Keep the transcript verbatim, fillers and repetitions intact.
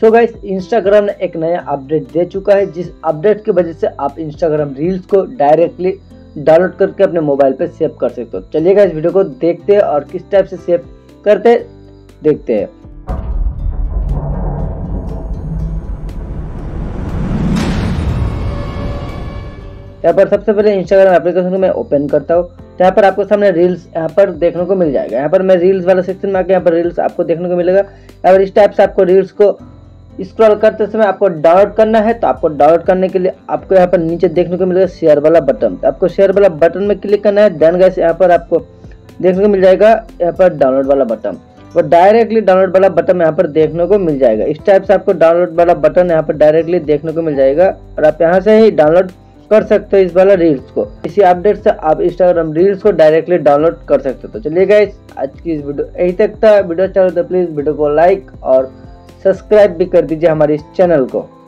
So guys Instagram ने एक नया अपडेट दे चुका है, जिस अपडेट की वजह से आप इंस्टाग्राम रील्स को डायरेक्टली डाउनलोड करके अपने मोबाइल पे सेव कर सकते हो। चलिएगा इस वीडियो को देखते हैं और किस टाइप से सेव करते हैं देखते हैं। यहाँ पर सबसे पहले इंस्टाग्राम एप्लीकेशन को मैं ओपन करता हूँ। यहाँ पर आपको सामने रील्स यहाँ पर देखने को मिल जाएगा। यहाँ पर मैं रील्स वाला सेक्शन में आके यहाँ पर रील्स आपको देखने को मिलेगा। यहाँ पर इस टाइप से आपको रील्स को स्क्रॉल करते समय आपको डाउनलोड करना है, तो आपको डाउनलोड करने के लिए आपको यहाँ पर नीचे देखने को मिलेगा शेयर वाला बटन। तो आपको शेयर वाला बटन में क्लिक करना है। देन गाइस यहाँ पर आपको देखने को मिल जाएगा यहाँ पर डाउनलोड वाला बटन, वो डायरेक्टली डाउनलोड वाला बटन यहाँ पर देखने को मिल जाएगा। इस टाइप से आपको डाउनलोड वाला बटन यहाँ पर डायरेक्टली देखने को मिल जाएगा और आप यहाँ से ही डाउनलोड कर सकते हो इस वाला रील्स को। इसी अपडेट से आप इंस्टाग्राम रील्स को डायरेक्टली डाउनलोड कर सकते हो। तो चलिए गाइस आज की इस वीडियो यहीं तक था। वीडियो अच्छा लगा तो प्लीज़ वीडियो को लाइक और सब्सक्राइब भी कर दीजिए हमारे इस चैनल को।